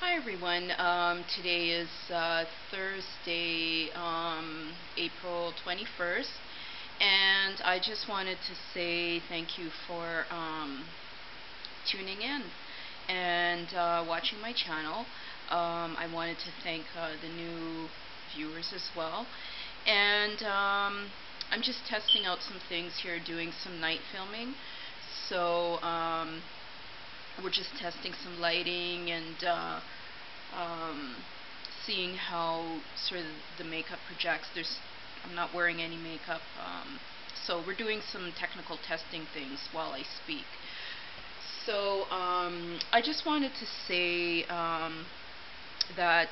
Hi everyone, today is Thursday, April 21st, and I just wanted to say thank you for tuning in and watching my channel. I wanted to thank the new viewers as well, and I'm just testing out some things here, doing some night filming, so we're just testing some lighting and seeing how sort of the makeup projects. I'm not wearing any makeup, so we're doing some technical testing things while I speak. So I just wanted to say that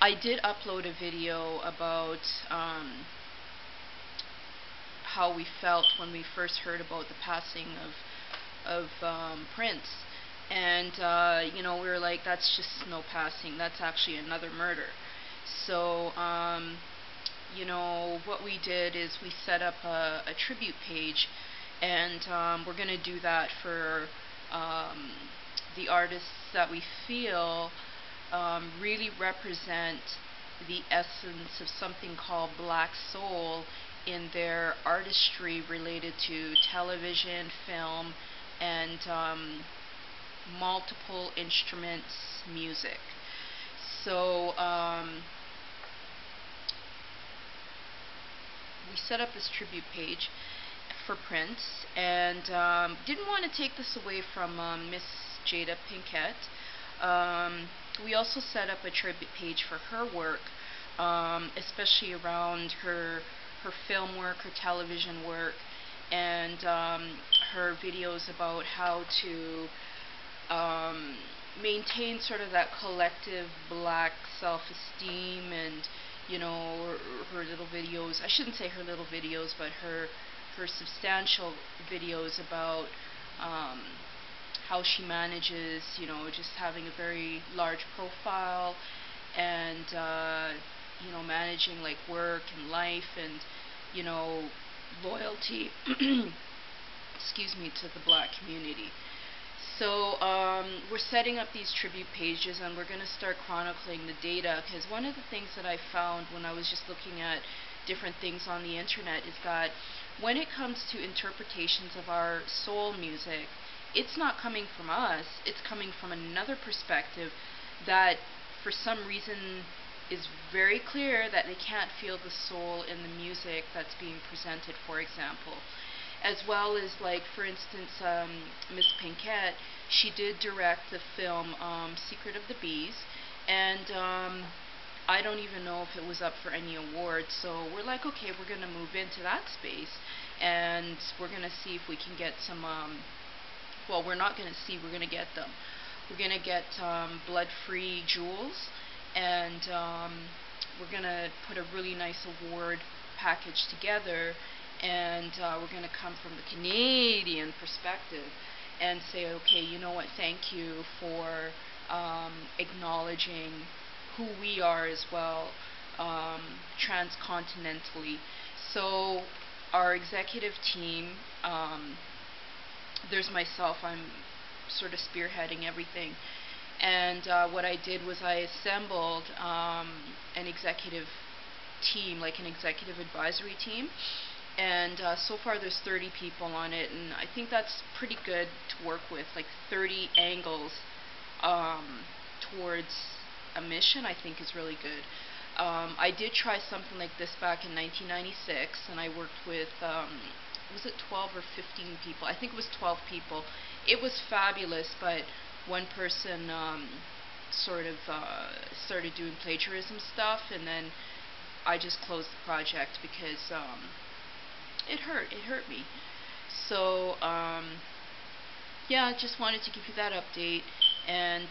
I did upload a video about how we felt when we first heard about the passing of Prince. And you know, we were like, that's just no passing, that's actually another murder. So you know, what we did is we set up a tribute page, and we're gonna do that for the artists that we feel really represent the essence of something called Black Soul in their artistry related to television, film, and multiple instruments, music. So we set up this tribute page for Prince, and didn't want to take this away from Miss Jada Pinkett. We also set up a tribute page for her work, especially around her film work, her television work, and her videos about how to maintain sort of that collective Black self-esteem, and you know, her little videos, I shouldn't say her little videos, but her substantial videos about how she manages, you know, just having a very large profile, and you know, managing like work and life, and you know, loyalty excuse me, to the Black community. So we're setting up these tribute pages, and we're going to start chronicling the data, because one of the things that I found when I was just looking at different things on the internet is that when it comes to interpretations of our soul music, it's not coming from us, it's coming from another perspective that for some reason is very clear that they can't feel the soul in the music that's being presented, for example. As well as, like, for instance, Miss Pinkett, she did direct the film Secret of the Bees, and I don't even know if it was up for any awards, so we're like, okay, we're going to move into that space, and we're going to see if we can get some, well, we're not going to see, we're going to get them. We're going to get blood-free jewels, and we're going to put a really nice award package together, and we're going to come from the Canadian perspective and say, okay, you know what, thank you for acknowledging who we are as well, transcontinentally. So our executive team, there's myself, I'm sort of spearheading everything, and what I did was I assembled an executive team, like an executive advisory team, and so far there's 30 people on it, and I think that's pretty good to work with, like 30 angles towards a mission, I think is really good. I did try something like this back in 1996, and I worked with, was it 12 or 15 people? I think it was 12 people. It was fabulous, but one person sort of started doing plagiarism stuff, and then I just closed the project because it hurt me. So yeah, I just wanted to give you that update, and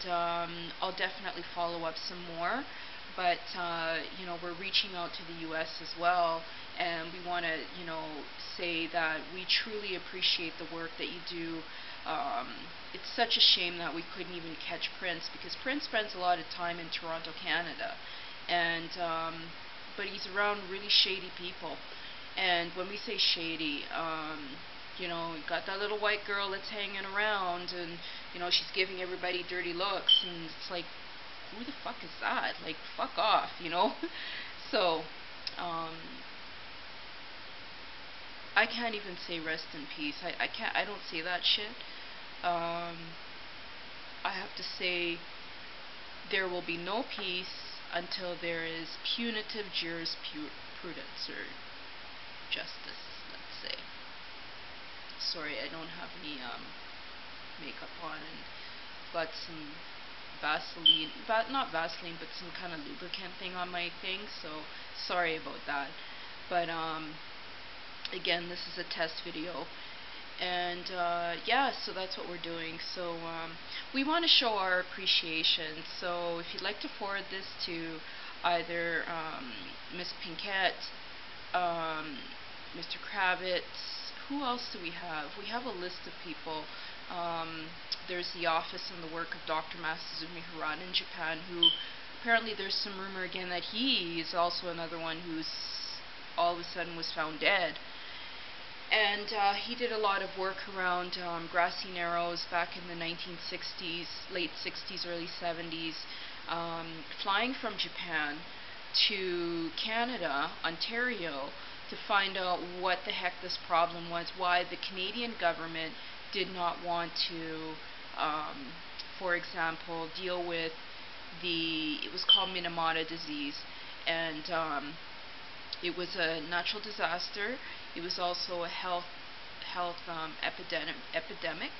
I'll definitely follow up some more, but you know, we're reaching out to the US as well, and we want to, you know, say that we truly appreciate the work that you do. It's such a shame that we couldn't even catch Prince, because Prince spends a lot of time in Toronto, Canada, and but he's around really shady people. And when we say shady, you know, you got that little white girl that's hanging around, and you know, she's giving everybody dirty looks, and it's like, who the fuck is that? Like, fuck off, you know? So, I can't even say rest in peace. I don't say that shit. I have to say there will be no peace until there is punitive jurisprudence or justice, let's say. Sorry, I don't have any makeup on, and got some Vaseline, but not Vaseline, but some kind of lubricant thing on my thing, so sorry about that. But again, this is a test video, and yeah, so that's what we're doing. So we want to show our appreciation, so if you'd like to forward this to either Miss Pinkett, Mr. Kravitz, who else do we have? We have a list of people. There's the office and the work of Dr. Masazumi Harada in Japan, who apparently there's some rumor again that he is also another one who's all of a sudden was found dead. And he did a lot of work around Grassy Narrows back in the 1960s, late 60s, early 70s, flying from Japan to Canada, Ontario, to find out what the heck this problem was, why the Canadian government did not want to, for example, deal with the, it was called Minamata disease, and it was a natural disaster. It was also a health epidemic,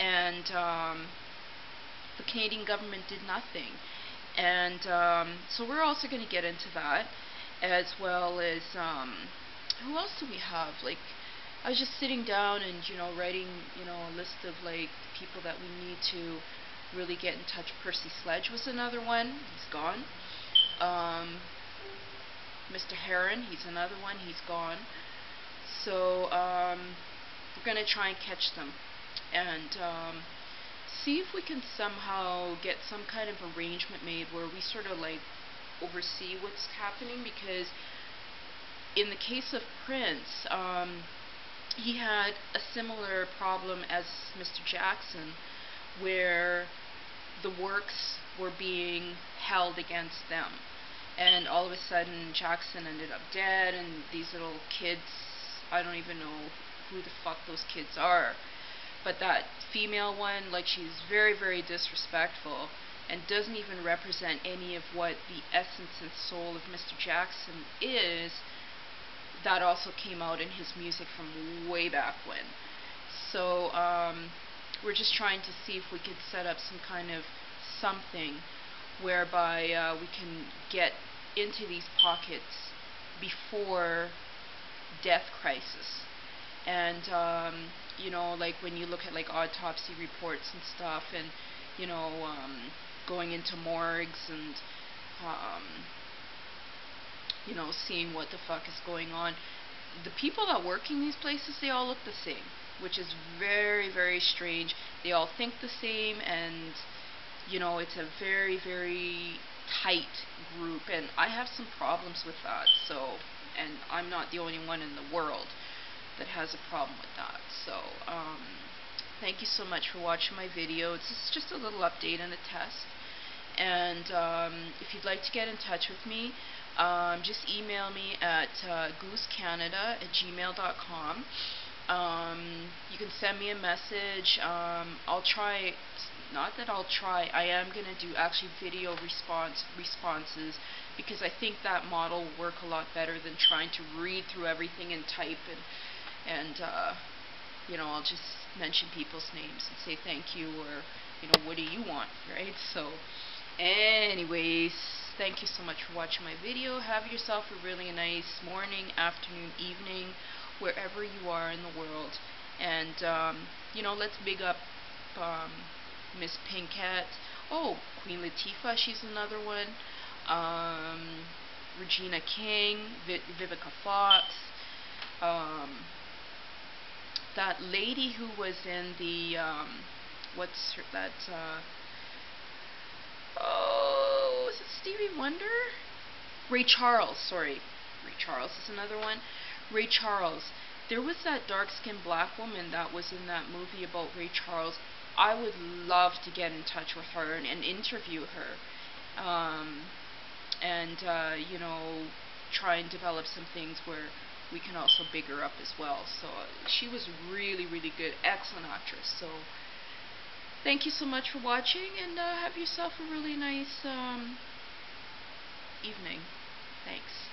and the Canadian government did nothing. And so we're also going to get into that, as well as who else do we have? Like, I was just sitting down and, you know, writing, you know, a list of like people that we need to really get in touch. Percy Sledge was another one. He's gone. Mr. Heron, he's another one. He's gone. So we're gonna try and catch them, and see if we can somehow get some kind of arrangement made where we sort of like oversee what's happening. Because in the case of Prince, he had a similar problem as Mr. Jackson, where the works were being held against them, and all of a sudden Jackson ended up dead, and these little kids, I don't even know who the fuck those kids are, but that female one, like, she's very, very disrespectful and doesn't even represent any of what the essence and soul of Mr. Jackson is. That also came out in his music from way back when. So we're just trying to see if we could set up some kind of something whereby we can get into these pockets before death crisis. And you know, like when you look at like autopsy reports and stuff, and you know, going into morgues and you know, seeing what the fuck is going on. The people that work in these places, they all look the same, which is very, very strange. They all think the same, and you know, it's a very, very tight group, and I have some problems with that. So, and I'm not the only one in the world that has a problem with that. So, thank you so much for watching my video. It's just a little update and a test. And if you'd like to get in touch with me, just email me at goosecanada@gmail.com. You can send me a message. I'll try, not that I'll try, I am going to do actually video responses, because I think that model will work a lot better than trying to read through everything and type, and you know, I'll just mention people's names and say thank you, or, you know, what do you want, right? So, anyways, thank you so much for watching my video. Have yourself a really nice morning, afternoon, evening, wherever you are in the world. And, you know, let's big up Miss Pinkett. Oh, Queen Latifah, she's another one. Regina King, Vivica Fox, that lady who was in the, what's her, that, oh, was it Stevie Wonder? Ray Charles, sorry. Ray Charles is another one. Ray Charles. There was that dark-skinned black woman that was in that movie about Ray Charles. I would love to get in touch with her and interview her you know, try and develop some things where we can also big her up as well. So she was really, really good, excellent actress. So thank you so much for watching, and have yourself a really nice evening. Thanks.